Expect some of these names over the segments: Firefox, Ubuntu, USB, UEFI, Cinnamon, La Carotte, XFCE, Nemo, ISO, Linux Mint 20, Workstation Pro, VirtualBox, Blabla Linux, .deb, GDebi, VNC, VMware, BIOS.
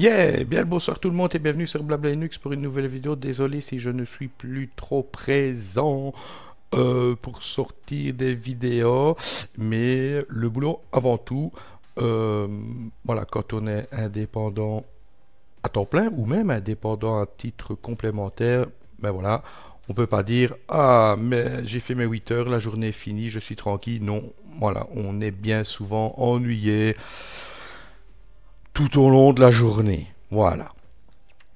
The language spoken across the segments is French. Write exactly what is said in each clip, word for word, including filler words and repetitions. Yeah! Bien le bonsoir tout le monde et bienvenue sur Blabla Linux pour une nouvelle vidéo. Désolé si je ne suis plus trop présent euh, pour sortir des vidéos, mais le boulot avant tout. Euh, voilà, quand on est indépendant à temps plein ou même indépendant à titre complémentaire, ben voilà, on peut pas dire « Ah, mais j'ai fait mes huit heures, la journée est finie, je suis tranquille. » Non, voilà, on est bien souvent ennuyé tout au long de la journée, voilà.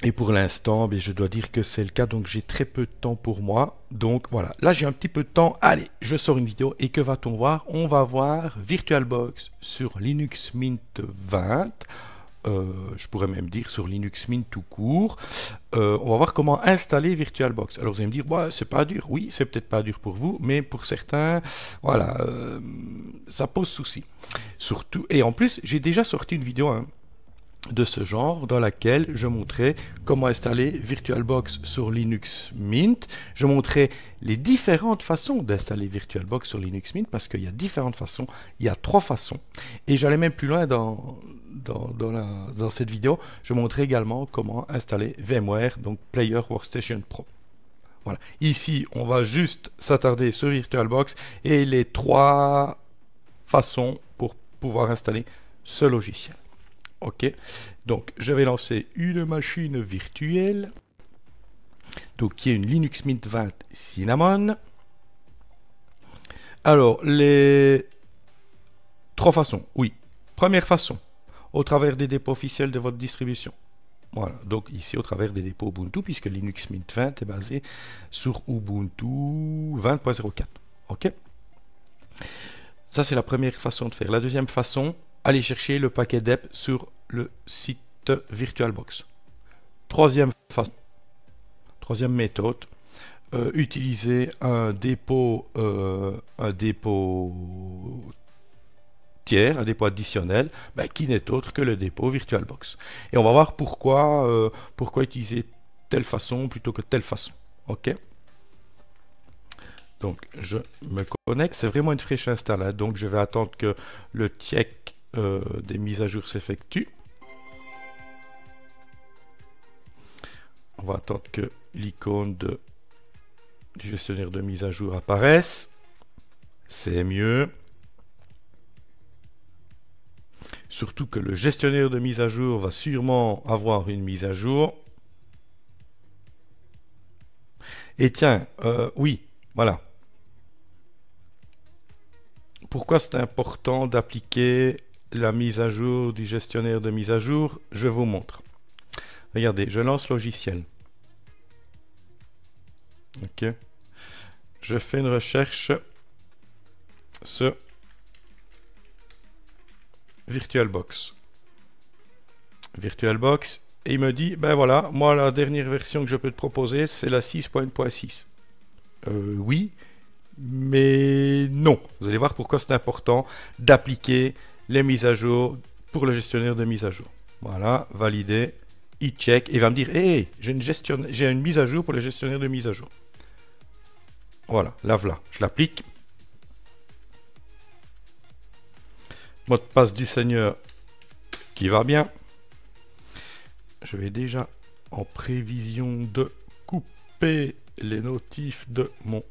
Et pour l'instant, je dois dire que c'est le cas, donc j'ai très peu de temps pour moi. Donc voilà, là j'ai un petit peu de temps. Allez, je sors une vidéo et que va-t-on voir? On va voir VirtualBox sur Linux Mint vingt. Euh, je pourrais même dire sur Linux Mint tout court. Euh, on va voir comment installer VirtualBox. Alors vous allez me dire, ouais, c'est pas dur. Oui, c'est peut-être pas dur pour vous, mais pour certains, voilà, euh, ça pose souci. Surtout, et en plus, j'ai déjà sorti une vidéo, hein, de ce genre, dans laquelle je montrais comment installer VirtualBox sur Linux Mint. Je montrais les différentes façons d'installer VirtualBox sur Linux Mint, parce qu'il y a différentes façons, il y a trois façons. Et j'allais même plus loin dans, dans, dans, la, dans cette vidéo, je montrais également comment installer VMware, donc Player Workstation Pro. Voilà. Ici, on va juste s'attarder sur VirtualBox et les trois façons pour pouvoir installer ce logiciel. Ok, donc je vais lancer une machine virtuelle, donc qui est une Linux Mint vingt Cinnamon. Alors, les trois façons, oui. Première façon, au travers des dépôts officiels de votre distribution. Voilà, donc ici au travers des dépôts Ubuntu, puisque Linux Mint vingt est basé sur Ubuntu vingt point zéro quatre. Ok, ça c'est la première façon de faire. La deuxième façon, allez chercher le paquet D E P sur le site VirtualBox. Troisième phase, troisième méthode, euh, utiliser un dépôt, euh, un dépôt tiers, un dépôt additionnel, ben, qui n'est autre que le dépôt VirtualBox. Et on va voir pourquoi, euh, pourquoi utiliser telle façon plutôt que telle façon. Ok ? Donc je me connecte. C'est vraiment une fraîche install, hein, donc je vais attendre que le check Euh, des mises à jour s'effectuent. On va attendre que l'icône de du gestionnaire de mise à jour apparaisse. C'est mieux. Surtout que le gestionnaire de mise à jour va sûrement avoir une mise à jour. Et tiens, euh, oui, voilà. Pourquoi c'est important d'appliquer la mise à jour du gestionnaire de mise à jour, je vous montre. Regardez, je lance logiciel. Ok. Je fais une recherche sur VirtualBox. VirtualBox, et il me dit, ben voilà, moi la dernière version que je peux te proposer, c'est la six point un point six. Euh, oui, mais non. Vous allez voir pourquoi c'est important d'appliquer les mises à jour pour le gestionnaire de mise à jour. Voilà, valider, il check et va me dire, hé, hey, j'ai une gestion... j'ai une mise à jour pour le gestionnaire de mise à jour. Voilà, là voilà, je l'applique. Mot de passe du Seigneur qui va bien. Je vais déjà en prévision de couper les notifs de mon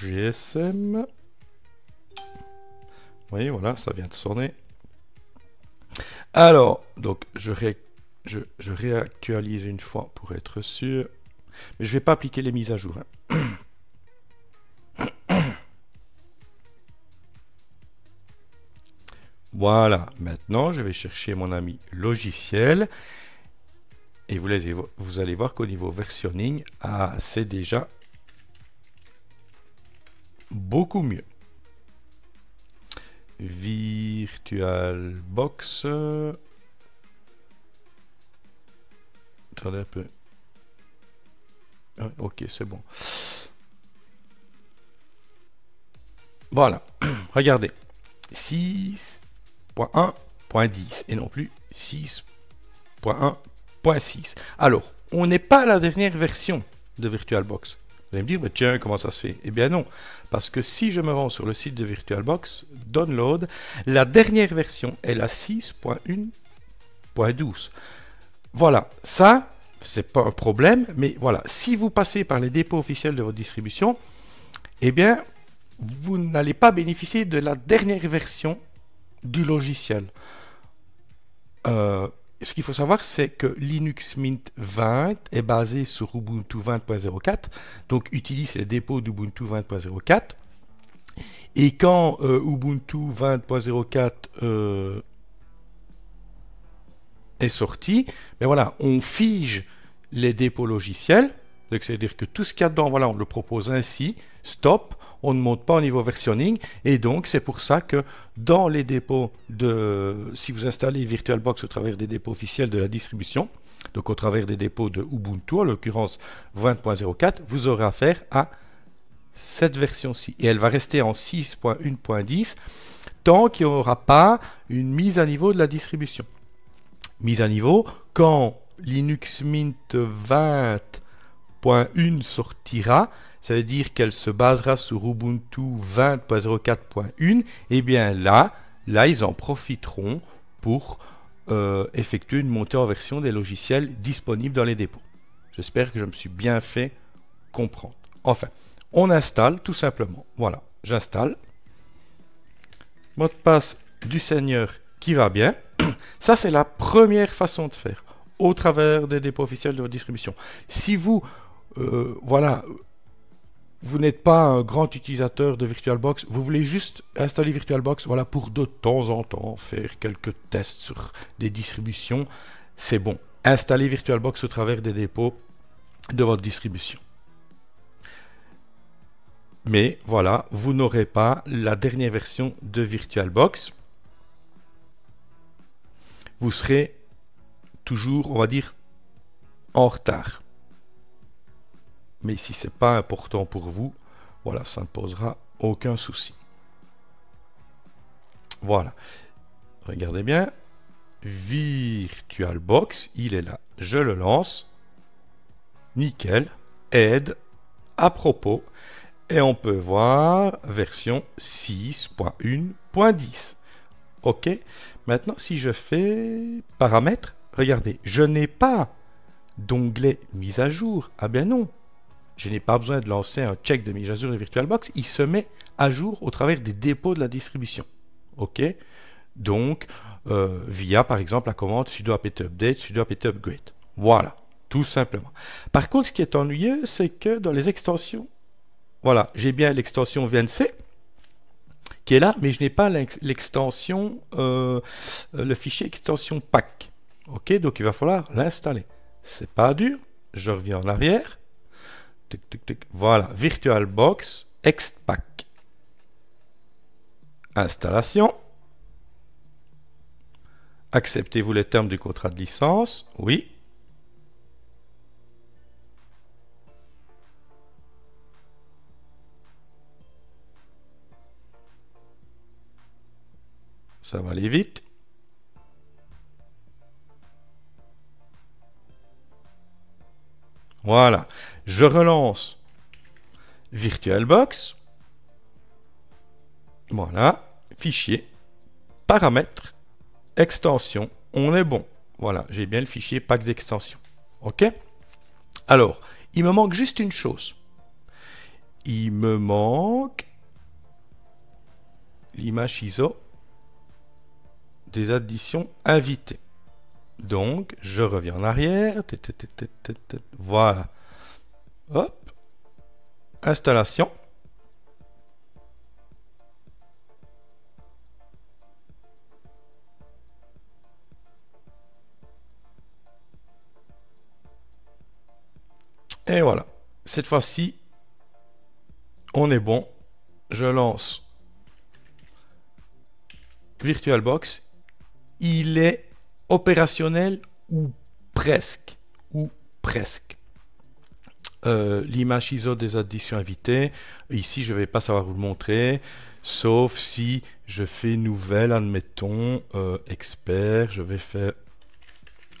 G S M. Oui, voilà, ça vient de sonner. Alors, donc, je, ré, je, je réactualise une fois pour être sûr. Mais je ne vais pas appliquer les mises à jour. Hein. Voilà, maintenant, je vais chercher mon ami logiciel. Et vous, les, vous allez voir qu'au niveau versionning, ah, c'est déjà beaucoup mieux. VirtualBox. Attendez un peu. Ah, ok, c'est bon. Voilà. Regardez. six point un point dix et non plus six point un point six. Alors, on n'est pas à la dernière version de VirtualBox. Vous allez me dire, bah tiens, comment ça se fait? Eh bien non, parce que si je me rends sur le site de VirtualBox, Download, la dernière version est la 6.1 douze point douze. Voilà, ça, c'est pas un problème, mais voilà, si vous passez par les dépôts officiels de votre distribution, eh bien, vous n'allez pas bénéficier de la dernière version du logiciel. Euh, ce qu'il faut savoir, c'est que Linux Mint vingt est basé sur Ubuntu vingt point zéro quatre, donc utilise les dépôts d'Ubuntu vingt point zéro quatre. Et quand euh, Ubuntu vingt point zéro quatre euh, est sorti, mais voilà, on fige les dépôts logiciels, donc c'est-à-dire que tout ce qu'il y a dedans, voilà, on le propose ainsi, stop, on ne monte pas au niveau versionning, et donc c'est pour ça que dans les dépôts de, si vous installez VirtualBox au travers des dépôts officiels de la distribution, donc au travers des dépôts de Ubuntu, en l'occurrence vingt point zéro quatre, vous aurez affaire à cette version-ci, et elle va rester en six point un point dix tant qu'il n'y aura pas une mise à niveau de la distribution. Mise à niveau, quand Linux Mint vingt point un sortira, ça veut dire qu'elle se basera sur Ubuntu vingt point zéro quatre point un, et bien là, là ils en profiteront pour euh, effectuer une montée en version des logiciels disponibles dans les dépôts. J'espère que je me suis bien fait comprendre. Enfin, on installe tout simplement. Voilà, j'installe. Mot de passe du Seigneur qui va bien. Ça, c'est la première façon de faire, au travers des dépôts officiels de votre distribution. Si vous, euh, voilà, vous n'êtes pas un grand utilisateur de VirtualBox, vous voulez juste installer VirtualBox, voilà, pour de temps en temps faire quelques tests sur des distributions, c'est bon. Installez VirtualBox au travers des dépôts de votre distribution. Mais voilà, vous n'aurez pas la dernière version de VirtualBox. Vous serez toujours, on va dire, en retard. Mais si ce n'est pas important pour vous, voilà, ça ne posera aucun souci. Voilà. Regardez bien. VirtualBox, il est là. Je le lance. Nickel. Aide. À propos. Et on peut voir version six point un point dix. OK. Maintenant, si je fais paramètres, regardez, je n'ai pas d'onglet mise à jour. Ah bien non, je n'ai pas besoin de lancer un check de mise à jour de VirtualBox. Il se met à jour au travers des dépôts de la distribution. OK. Donc, euh, via par exemple la commande sudo apt update, sudo apt upgrade. Voilà, tout simplement. Par contre, ce qui est ennuyeux, c'est que dans les extensions, voilà, j'ai bien l'extension V N C qui est là, mais je n'ai pas l'extension, euh, le fichier extension pack. OK, donc il va falloir l'installer. C'est pas dur. Je reviens en arrière. Tic, tic, tic. Voilà, VirtualBox ext pack. Installation. Acceptez-vous les termes du contrat de licence? Oui. Ça va aller vite. Voilà. Je relance VirtualBox. Voilà. Fichier. Paramètres. Extension. On est bon. Voilà. J'ai bien le fichier pack d'extension. OK? Alors, il me manque juste une chose. Il me manque l'image I S O. Des additions invitées. Donc, je reviens en arrière. Voilà. Hop. Installation. Et voilà. Cette fois-ci, on est bon. Je lance VirtualBox. Il est opérationnel ou presque, ou presque. Euh, l'image I S O des additions invitées, ici je ne vais pas savoir vous le montrer, sauf si je fais nouvelle, admettons, euh, expert, je vais faire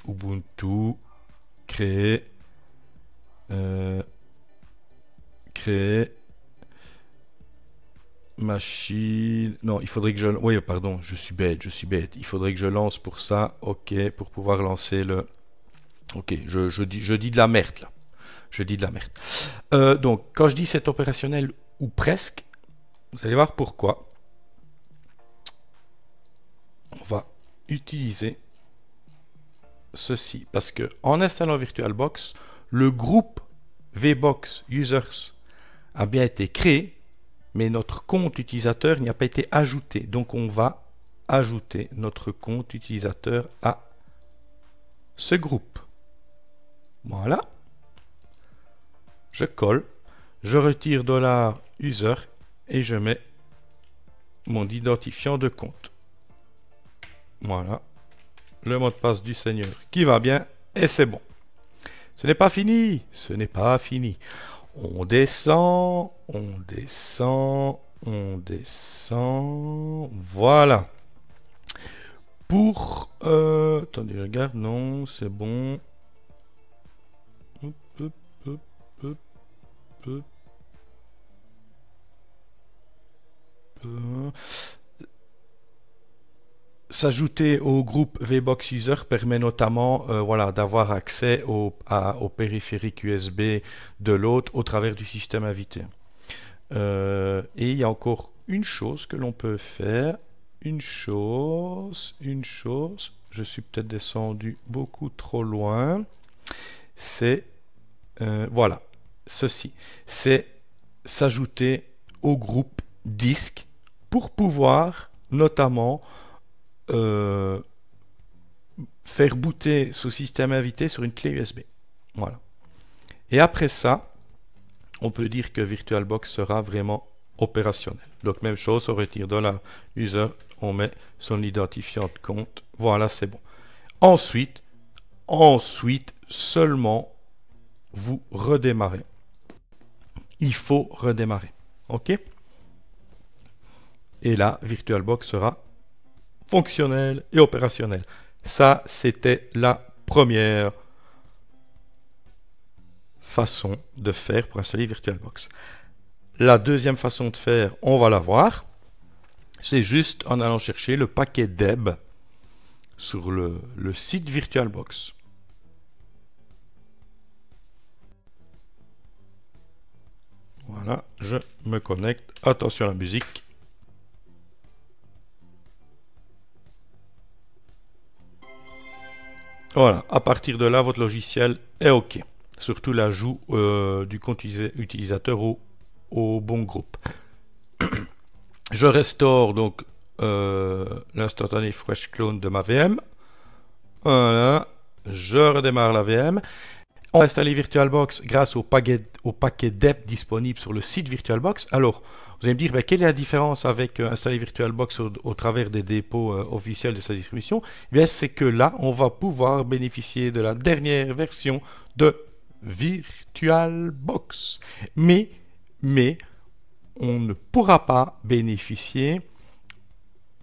Ubuntu, créer, euh, créer, machine. Non, il faudrait que je... Oui, pardon, je suis bête, je suis bête. Il faudrait que je lance pour ça. OK, pour pouvoir lancer le... OK, je, je, dis, je dis de la merde, là. Je dis de la merde. Euh, donc, quand je dis c'est opérationnel ou presque, vous allez voir pourquoi. On va utiliser ceci. Parce que en installant VirtualBox, le groupe VBox Users a bien été créé, mais notre compte utilisateur n'y a pas été ajouté. Donc on va ajouter notre compte utilisateur à ce groupe. Voilà. Je colle, je retire $user et je mets mon identifiant de compte. Voilà. Le mot de passe du Seigneur qui va bien et c'est bon. Ce n'est pas fini, ce n'est pas fini. On descend, on descend, on descend, voilà. Pour, euh, attendez, je regarde, non, c'est bon. S'ajouter au groupe VBox User permet notamment euh, voilà, d'avoir accès au, à, au périphérique U S B de l'autre au travers du système invité. Euh, et il y a encore une chose que l'on peut faire. Une chose, une chose, je suis peut-être descendu beaucoup trop loin. C'est, euh, voilà, ceci. C'est s'ajouter au groupe disque pour pouvoir notamment... Euh, faire booter ce système invité sur une clé U S B. Voilà. Et après ça, on peut dire que VirtualBox sera vraiment opérationnel. Donc même chose, on retire de la user, on met son identifiant de compte. Voilà, c'est bon. Ensuite, ensuite seulement, vous redémarrez. Il faut redémarrer. OK? Et là, VirtualBox sera fonctionnel et opérationnel. Ça, c'était la première façon de faire pour installer VirtualBox. La deuxième façon de faire, on va la voir. C'est juste en allant chercher le paquet deb sur le, le site VirtualBox. Voilà, je me connecte. Attention à la musique. Voilà, à partir de là, votre logiciel est OK. Surtout l'ajout euh, du compte utilisateur au, au bon groupe. Je restaure donc euh, l'instantané Fresh Clone de ma V M. Voilà, je redémarre la V M. On va installer VirtualBox grâce au paquet, au paquet dep disponible sur le site VirtualBox. Alors, vous allez me dire, ben, quelle est la différence avec euh, installer VirtualBox au, au travers des dépôts euh, officiels de sa distribution? Eh bien, c'est que là, on va pouvoir bénéficier de la dernière version de VirtualBox. Mais, mais on ne pourra pas bénéficier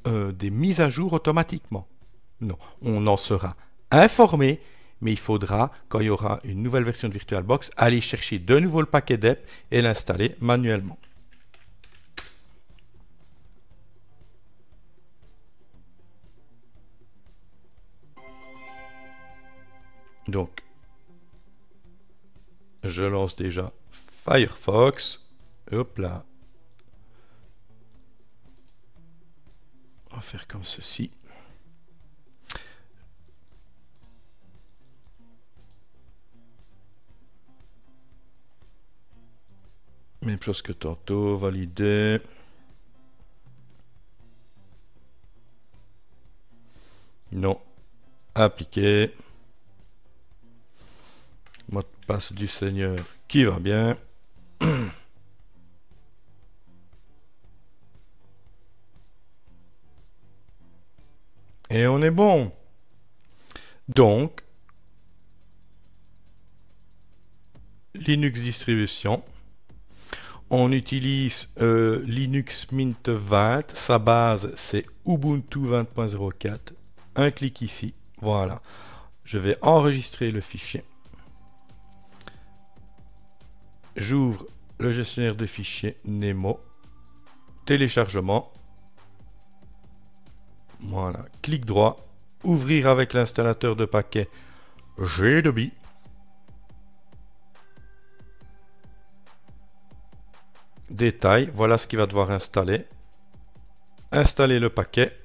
euh, des mises à jour automatiquement. Non, on en sera informé. Mais il faudra, quand il y aura une nouvelle version de VirtualBox, aller chercher de nouveau le paquet dep et l'installer manuellement. Donc, je lance déjà Firefox. Hop là. On va faire comme ceci. Même chose que tantôt, valider. Non. Appliquer. Mot de passe du Seigneur qui va bien. Et on est bon. Donc, Linux distribution. On utilise euh, Linux Mint vingt, sa base c'est Ubuntu vingt point zéro quatre, un clic ici, voilà. Je vais enregistrer le fichier. J'ouvre le gestionnaire de fichiers Nemo. téléchargement. Voilà, clic droit, ouvrir avec l'installateur de paquets GDebi. Détail, voilà ce qu'il va devoir installer. Installer le paquet.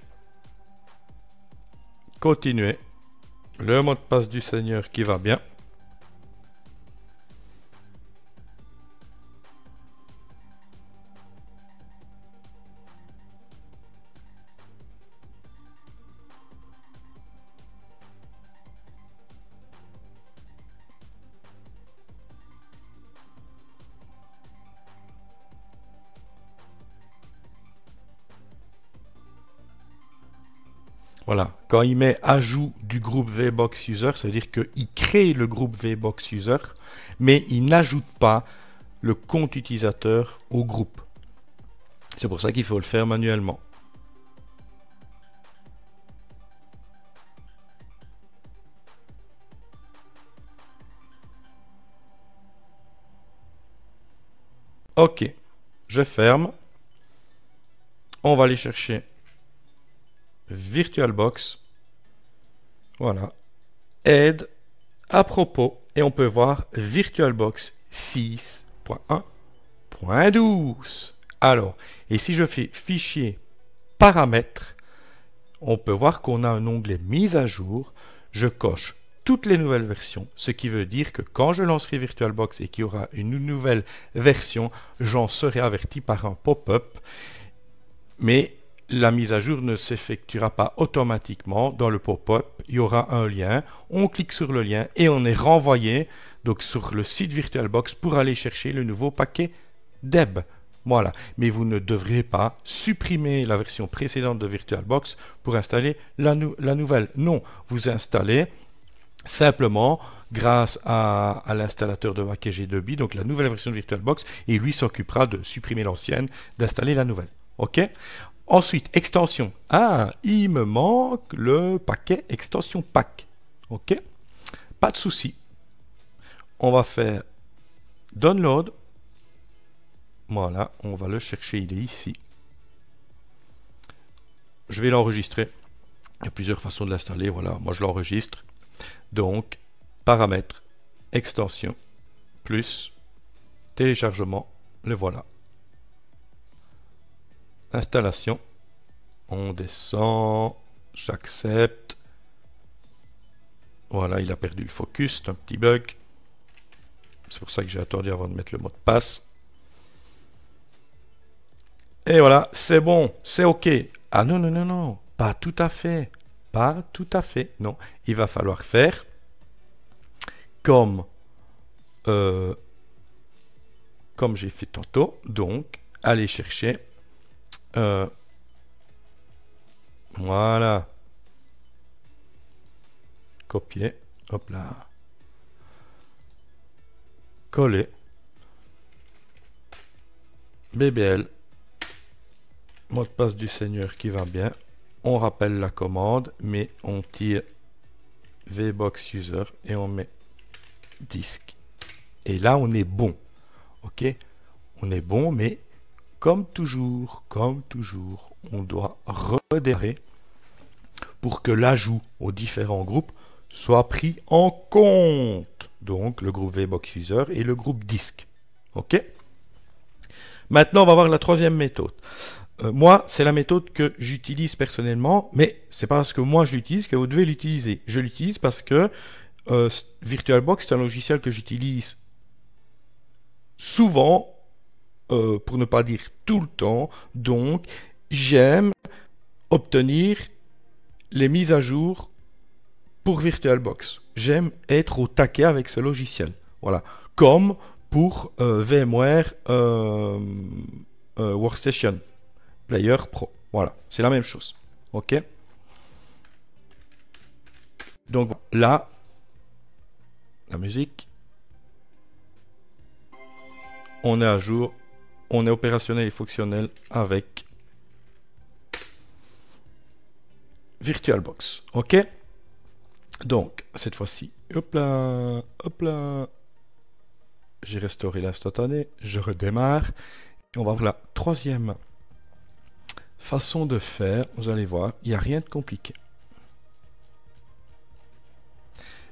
Continuer. Le mot de passe du Seigneur qui va bien. Voilà, quand il met ajout du groupe VBox User, ça veut dire qu'il crée le groupe VBox User, mais il n'ajoute pas le compte utilisateur au groupe. C'est pour ça qu'il faut le faire manuellement. Ok, je ferme. On va aller chercher VirtualBox, voilà, aide, à propos, et on peut voir VirtualBox six point un point douze. Alors, et si je fais fichier, paramètres, on peut voir qu'on a un onglet mise à jour, je coche toutes les nouvelles versions, ce qui veut dire que quand je lancerai VirtualBox et qu'il y aura une nouvelle version, j'en serai averti par un pop-up, mais la mise à jour ne s'effectuera pas automatiquement. Dans le pop-up, il y aura un lien. On clique sur le lien et on est renvoyé donc sur le site VirtualBox pour aller chercher le nouveau paquet deb. Voilà. Mais vous ne devrez pas supprimer la version précédente de VirtualBox pour installer la, nou la nouvelle. Non, vous installez simplement grâce à, à l'installateur de paquet GDebi, donc la nouvelle version de VirtualBox, et lui s'occupera de supprimer l'ancienne, d'installer la nouvelle. OK ? Ensuite, extension. Ah, il me manque le paquet extension pack. OK, pas de souci. On va faire download. Voilà, on va le chercher, il est ici. Je vais l'enregistrer. Il y a plusieurs façons de l'installer. Voilà, moi je l'enregistre. Donc, paramètres, extension, plus, téléchargement, le voilà. Installation, on descend, j'accepte. Voilà, il a perdu le focus, c'est un petit bug. C'est pour ça que j'ai attendu avant de mettre le mot de passe. Et voilà, c'est bon, c'est OK. Ah non, non, non, non, pas tout à fait. Pas tout à fait, non. Il va falloir faire comme, euh, comme j'ai fait tantôt. Donc, aller chercher... Euh, voilà, copier, hop là, coller, bbl, mot de passe du Seigneur qui va bien, on rappelle la commande, mais on tire VBox User et on met disque, et là on est bon. OK, on est bon, mais Comme toujours, comme toujours, on doit redémarrer pour que l'ajout aux différents groupes soit pris en compte. Donc, le groupe VBox User et le groupe disque. OK? Maintenant, on va voir la troisième méthode. Euh, moi, c'est la méthode que j'utilise personnellement, mais c'est pas parce que moi je l'utilise que vous devez l'utiliser. Je l'utilise parce que euh, VirtualBox, c'est un logiciel que j'utilise souvent, Euh, pour ne pas dire tout le temps, donc j'aime obtenir les mises à jour pour VirtualBox. J'aime être au taquet avec ce logiciel. Voilà, comme pour euh, VMware euh, euh, Workstation Player Pro. Voilà, c'est la même chose. OK. Donc là, la musique, on est à jour. On est opérationnel et fonctionnel avec VirtualBox. OK? Donc, cette fois-ci, hop là, hop là, j'ai restauré l'instantané, je redémarre. Et on va voir la troisième façon de faire, vous allez voir, il n'y a rien de compliqué.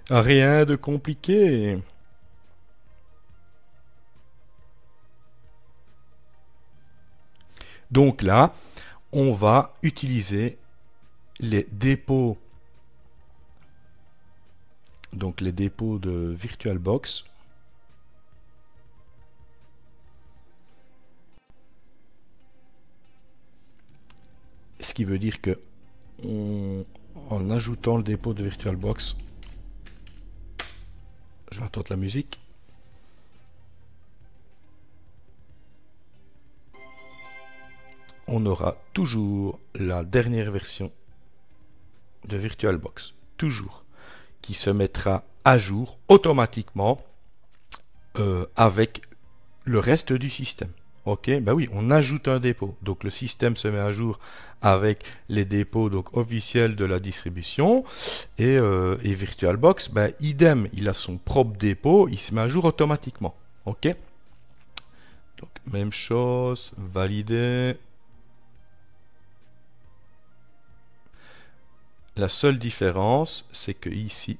Rien de compliqué. Donc là, on va utiliser les dépôts. Donc les dépôts de VirtualBox. Ce qui veut dire que on, en ajoutant le dépôt de VirtualBox, je vais attendre la musique. On aura toujours la dernière version de VirtualBox, toujours, qui se mettra à jour automatiquement euh, avec le reste du système. Ok, ben oui, on ajoute un dépôt, donc le système se met à jour avec les dépôts donc officiels de la distribution et, euh, et VirtualBox, ben idem, il a son propre dépôt, il se met à jour automatiquement. Ok, donc même chose, valider. La seule différence, c'est que ici,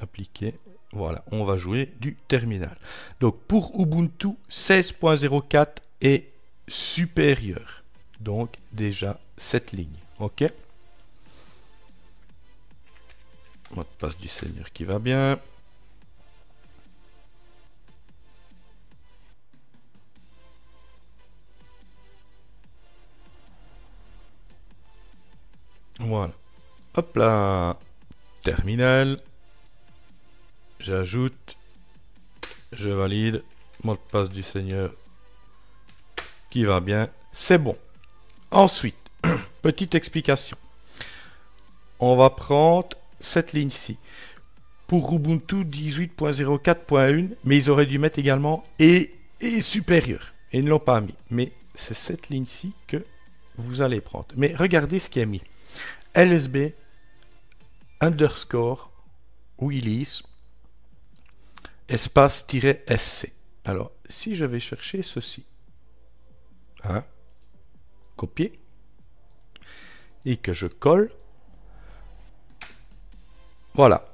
appliquer, voilà, on va jouer du terminal. Donc pour Ubuntu seize point zéro quatre est supérieur. Donc déjà cette ligne, ok. Mot de passe du Seigneur qui va bien. Voilà, hop là, terminal, j'ajoute, je valide, mot de passe du Seigneur qui va bien, c'est bon. Ensuite, petite explication, on va prendre cette ligne-ci, pour Ubuntu dix-huit point zéro quatre point un, mais ils auraient dû mettre également et, et supérieur, et ils ne l'ont pas mis, mais c'est cette ligne-ci que vous allez prendre, mais regardez ce qui est mis. L S B underscore Willis espace-sc. Alors, si je vais chercher ceci, hein, copier, et que je colle, voilà,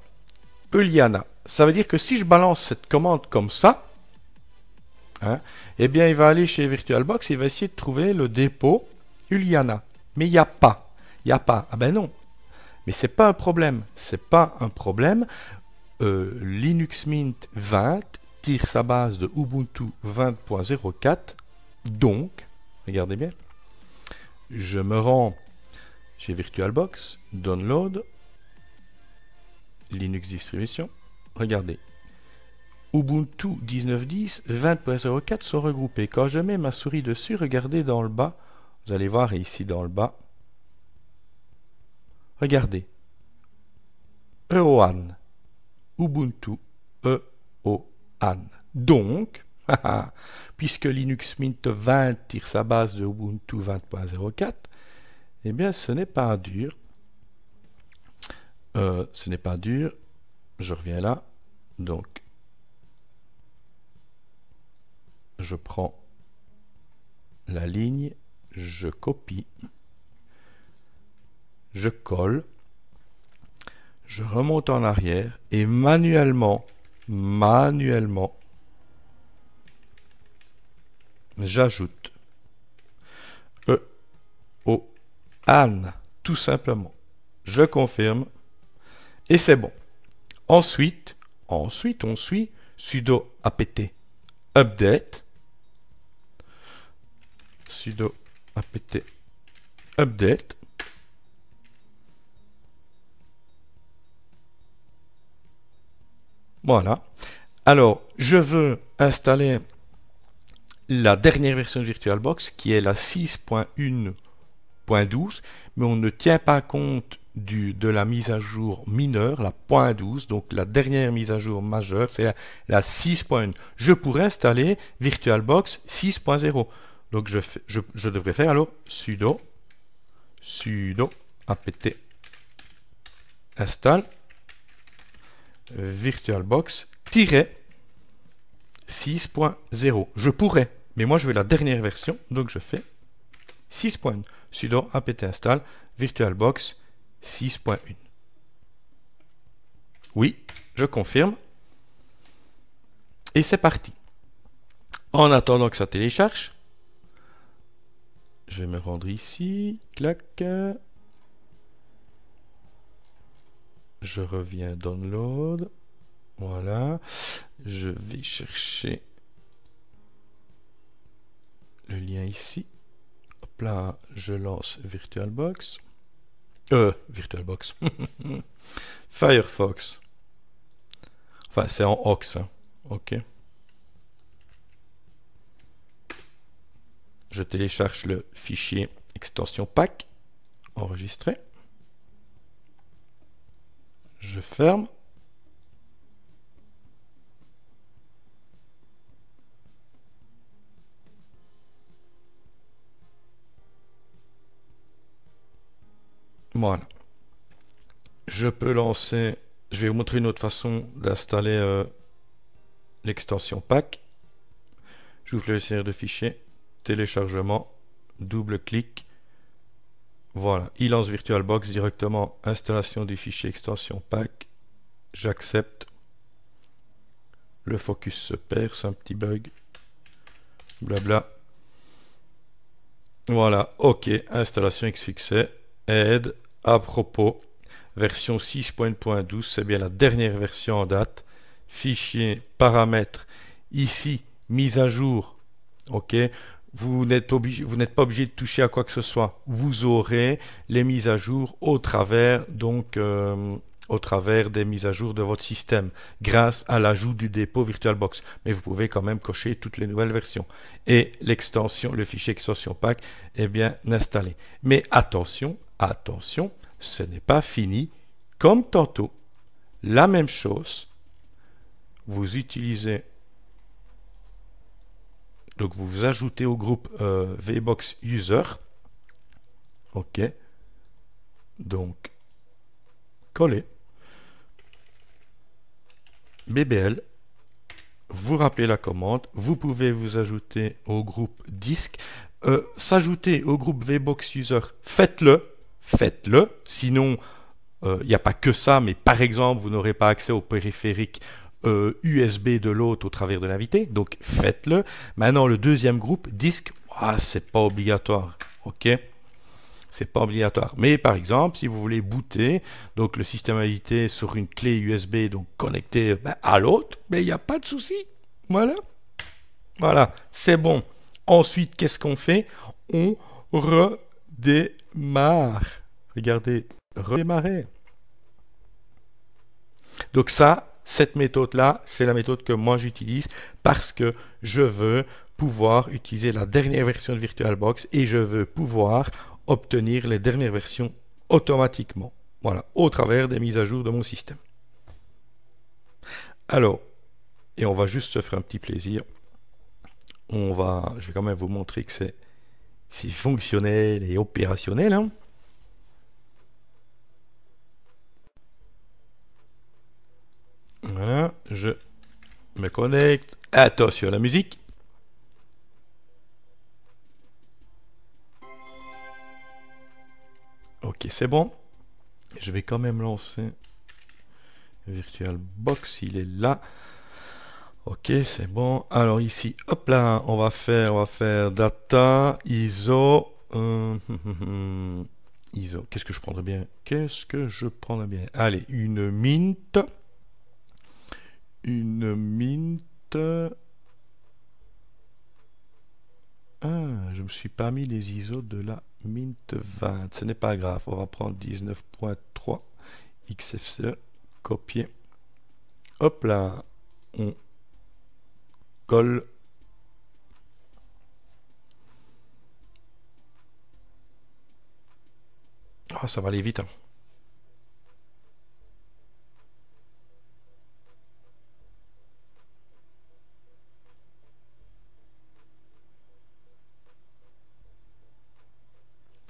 Uliana. Ça veut dire que si je balance cette commande comme ça, hein, eh bien, il va aller chez VirtualBox, il va essayer de trouver le dépôt Uliana. Mais il n'y a pas. Il n'y a pas. Ah ben non. Mais c'est pas un problème. C'est pas un problème. Euh, Linux Mint vingt tire sa base de Ubuntu vingt point zéro quatre. Donc, regardez bien. Je me rends chez VirtualBox. Download. Linux distribution. Regardez. Ubuntu dix-neuf dix, vingt point zéro quatre sont regroupés. Quand je mets ma souris dessus, regardez dans le bas. Vous allez voir ici dans le bas. Regardez, E O A N, Ubuntu E O A N. Donc, puisque Linux Mint vingt tire sa base de Ubuntu vingt point zéro quatre, eh bien ce n'est pas dur. Euh, ce n'est pas dur, je reviens là, donc je prends la ligne, je copie. Je colle, je remonte en arrière et manuellement, manuellement, j'ajoute E O A N, tout simplement. Je confirme et c'est bon. Ensuite, ensuite, on suit sudo apt update, sudo apt update. Voilà. Alors, je veux installer la dernière version de VirtualBox, qui est la six point un point douze, mais on ne tient pas compte du, de la mise à jour mineure, la point douze, donc la dernière mise à jour majeure, c'est la, la six point un. Je pourrais installer VirtualBox six point zéro. Donc, je, fais, je, je devrais faire alors sudo, sudo apt install VirtualBox six point zéro. Je pourrais, mais moi je veux la dernière version, donc je fais six point un, sudo apt install VirtualBox six point un. Oui, je confirme. Et c'est parti. En attendant que ça télécharge, je vais me rendre ici. Clac. Je reviens download. Voilà. Je vais chercher le lien ici. Hop là, je lance VirtualBox. Euh, VirtualBox. Firefox. Enfin, c'est en Ox. Hein. OK. Je télécharge le fichier extension pack. Enregistré. Je ferme. Voilà. Je peux lancer... Je vais vous montrer une autre façon d'installer euh, l'extension pack. J'ouvre le serveur de fichiers. Téléchargement. Double clic. Voilà. Il lance VirtualBox directement. Installation du fichier extension pack. J'accepte. Le focus se perd. C'est un petit bug. Blabla. Voilà. OK. Installation X F C E. Aide. À propos, version six point un point douze, c'est bien la dernière version en date. Fichier, paramètres, ici, mise à jour. OK. Vous n'êtes obligé, vous n'êtes pas obligé de toucher à quoi que ce soit. Vous aurez les mises à jour au travers, donc, euh, au travers des mises à jour de votre système, grâce à l'ajout du dépôt VirtualBox. Mais vous pouvez quand même cocher toutes les nouvelles versions. Et l'extension, le fichier extension pack est bien installé. Mais attention, attention, ce n'est pas fini. Comme tantôt, la même chose. Vous utilisez, donc vous vous ajoutez au groupe euh, VBox User. OK. Donc, coller. B B L. Vous rappelez la commande. Vous pouvez vous ajouter au groupe disque. Euh, S'ajouter au groupe VBox User, faites-le. Faites-le, sinon il euh, n'y a pas que ça, mais par exemple, vous n'aurez pas accès au périphérique euh, U S B de l'autre au travers de l'invité, donc faites-le. Maintenant, le deuxième groupe, disque, ah, c'est pas obligatoire, OK? C'est pas obligatoire. Mais par exemple, si vous voulez booter, donc le système invité sur une clé U S B, donc connecté ben, à l'autre, mais il n'y a pas de souci. Voilà. Voilà, c'est bon. Ensuite, qu'est-ce qu'on fait? On redé... Mar. Regardez, redémarrer. Donc ça, cette méthode-là, c'est la méthode que moi j'utilise parce que je veux pouvoir utiliser la dernière version de VirtualBox et je veux pouvoir obtenir les dernières versions automatiquement. Voilà, au travers des mises à jour de mon système. Alors, et on va juste se faire un petit plaisir. On va, je vais quand même vous montrer que c'est c'est fonctionnel et opérationnel. Hein. Voilà, je me connecte. Attention à la musique. OK, c'est bon. Je vais quand même lancer VirtualBox. Il est là. OK, c'est bon. Alors ici, hop là, on va faire, on va faire data, I S O, euh, I S O. Qu'est-ce que je prendrais bien? Qu'est-ce que je prendrais bien? Allez, une mint, une mint. Ah, je me suis pas mis les I S O de la mint vingt. Ce n'est pas grave. On va prendre dix-neuf point trois X F C E, copier. Hop là, on colle. Ah, oh, ça va aller vite. Hein.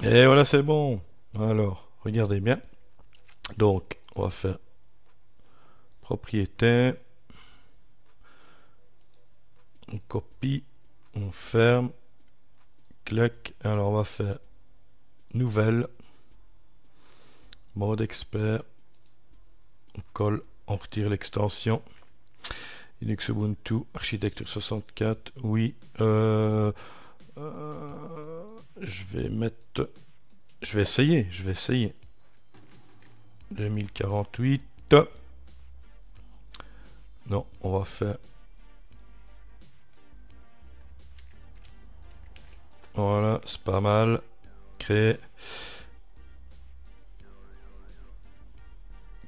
Et voilà, c'est bon. Alors, regardez bien. Donc, on va faire propriété. On copie, on ferme, Clac. Alors on va faire nouvelle, mode expert, on colle, on retire l'extension. Linux Ubuntu, architecture soixante-quatre, oui. Euh, euh, je vais mettre, je vais essayer, je vais essayer. deux mille quarante-huit. Non, on va faire. Voilà, c'est pas mal. Créer.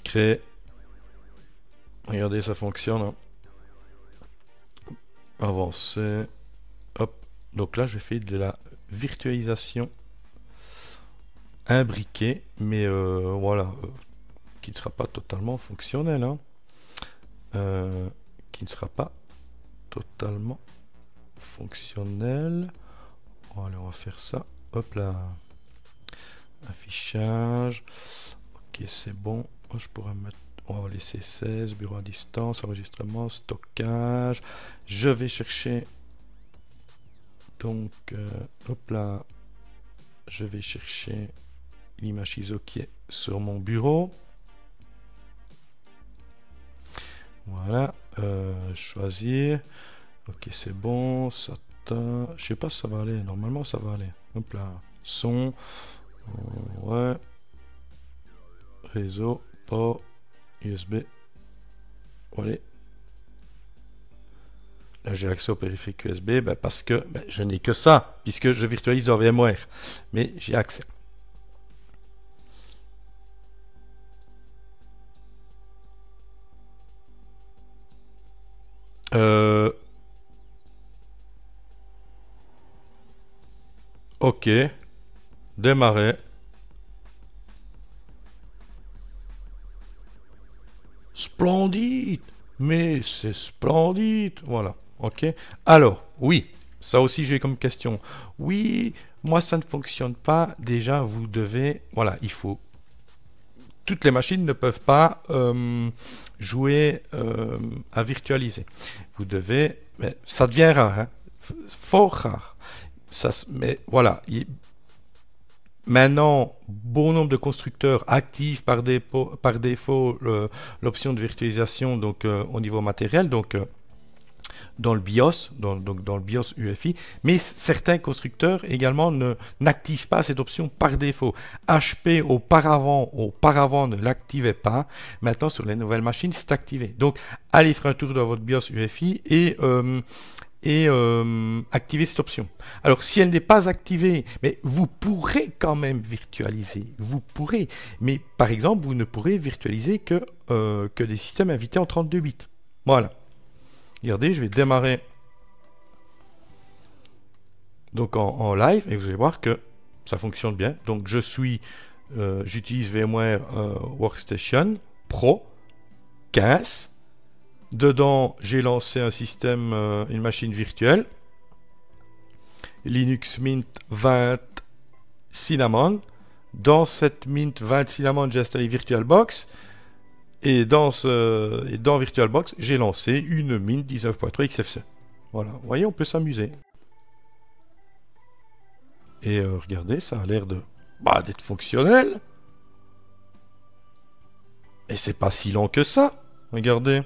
Créer. Regardez, ça fonctionne. Hein. Avancer. Hop. Donc là, je fais de la virtualisation imbriquée, mais euh, voilà, euh, qui ne sera pas totalement fonctionnelle. Hein. Euh, qui ne sera pas totalement fonctionnelle. Bon, allez, on va faire ça. Hop là. Affichage. Ok, c'est bon. Oh, je pourrais mettre. On va laisser seize, bureau à distance, enregistrement, stockage. Je vais chercher. Donc, euh, hop là. Je vais chercher l'image I S O qui est sur mon bureau. Voilà. Euh, choisir. Ok, c'est bon. Ça je sais pas si ça va aller. Normalement, ça va aller. Hop là. Son. Ouais. Réseau. Port. U S B. Allez. Là, j'ai accès au périphérique U S B ben, parce que ben, je n'ai que ça, puisque je virtualise dans VMware. Mais j'ai accès. Euh... Ok. Démarrer. Splendide, mais c'est splendide, voilà, ok. Alors, oui, ça aussi j'ai comme question, oui, moi ça ne fonctionne pas, déjà vous devez, voilà, il faut, toutes les machines ne peuvent pas euh, jouer euh, à virtualiser, vous devez, mais ça devient rare, hein, fort rare, ça, mais voilà, il maintenant, bon nombre de constructeurs activent par défaut, par défaut l'option de virtualisation donc, euh, au niveau matériel, donc euh, dans le BIOS, dans, donc dans le BIOS U E F I, mais certains constructeurs également n'activent pas cette option par défaut. H P auparavant, auparavant ne l'activait pas, maintenant sur les nouvelles machines c'est activé. Donc allez faire un tour dans votre BIOS U E F I et... Euh, et euh, activer cette option. Alors si elle n'est pas activée, mais vous pourrez quand même virtualiser, vous pourrez, mais par exemple vous ne pourrez virtualiser que, euh, que des systèmes invités en trente-deux bits. Voilà. Regardez, je vais démarrer donc en, en live et vous allez voir que ça fonctionne bien. Donc je suis, euh, j'utilise VMware euh, Workstation Pro quinze. Dedans, j'ai lancé un système, euh, une machine virtuelle, Linux Mint vingt Cinnamon. Dans cette Mint vingt Cinnamon, j'ai installé VirtualBox. Et dans, ce, et dans VirtualBox, j'ai lancé une Mint dix-neuf point trois X F C E. Voilà, vous voyez, on peut s'amuser. Et euh, regardez, ça a l'air de bah, d'être fonctionnel. Et c'est pas si lent que ça. Regardez.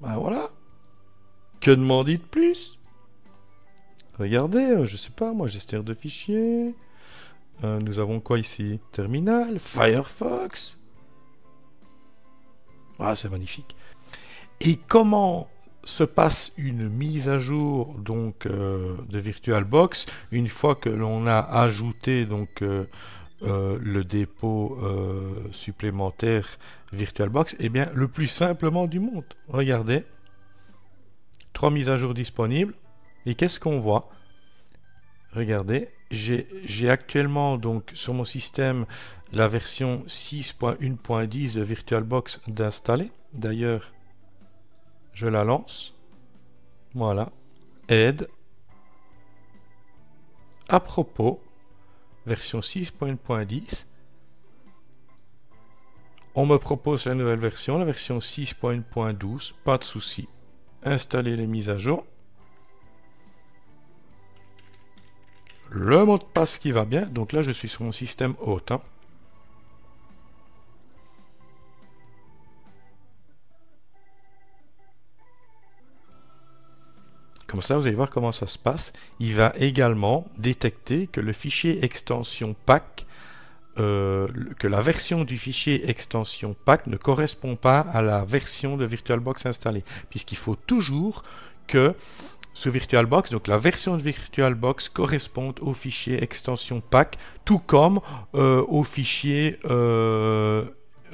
Ben voilà, que demander de plus? Regardez, je sais pas, moi gestionnaire de fichiers. Euh, nous avons quoi ici? Terminal, Firefox. Ah, c'est magnifique. Et comment se passe une mise à jour donc euh, de VirtualBox une fois que l'on a ajouté donc euh, Euh, le dépôt euh, supplémentaire VirtualBox, eh bien le plus simplement du monde. Regardez, trois mises à jour disponibles. Et qu'est-ce qu'on voit? Regardez, j'ai actuellement donc sur mon système la version six point un point dix de VirtualBox d'installer. D'ailleurs, je la lance. Voilà. Aide. À propos. Version six point un point dix. On me propose la nouvelle version, la version six point un point douze. Pas de souci. Installer les mises à jour. le mot de passe qui va bien. Donc là, je suis sur mon système hôte. Hein. Comme ça, vous allez voir comment ça se passe. Il va également détecter que le fichier extension pack, euh, que la version du fichier extension pack ne correspond pas à la version de VirtualBox installée, puisqu'il faut toujours que ce VirtualBox, donc la version de VirtualBox, corresponde au fichier extension pack, tout comme euh, au fichier euh,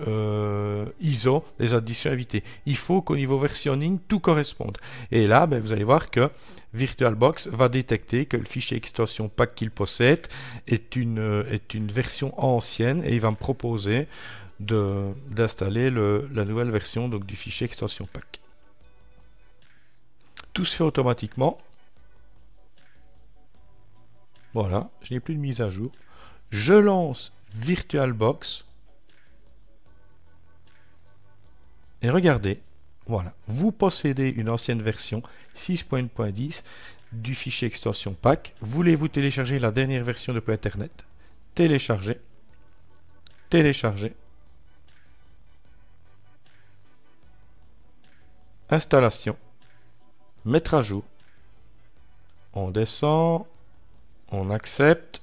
euh, I S O des additions invitées. Il faut qu'au niveau versionning, tout corresponde. Et là, ben, vous allez voir que VirtualBox va détecter que le fichier extension pack qu'il possède est une, euh, est une version ancienne, et il va me proposer d'installer la nouvelle version donc, du fichier extension pack. Tout se fait automatiquement. Voilà, je n'ai plus de mise à jour. Je lance VirtualBox. Et regardez, voilà, vous possédez une ancienne version six point un point dix du fichier extension pack. Voulez-vous télécharger la dernière version depuis Internet? Télécharger. Télécharger. Installation. Mettre à jour. On descend. On accepte.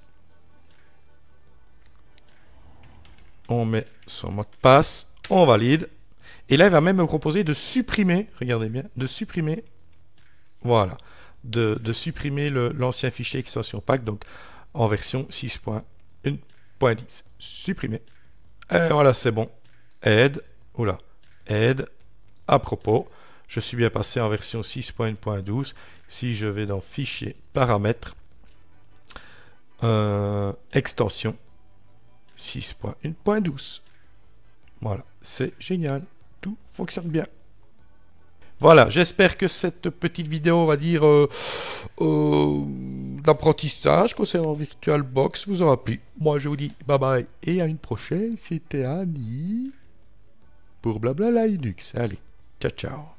On met son mot de passe. On valide. Et là, il va même me proposer de supprimer. Regardez bien. De supprimer. Voilà. De, de supprimer l'ancien fichier extension pack. Donc, en version six point un point dix. Supprimer. Et voilà, c'est bon. Aide. Oula. Aide. À propos. Je suis bien passé en version six point un point douze. Si je vais dans Fichier, Paramètres, euh, Extension six point un point douze. Voilà, c'est génial. Tout fonctionne bien. Voilà, j'espère que cette petite vidéo, on va dire, euh, euh, d'apprentissage concernant VirtualBox vous aura plu. Moi, je vous dis bye bye et à une prochaine. C'était Annie pour Blabla Linux. Allez, ciao, ciao.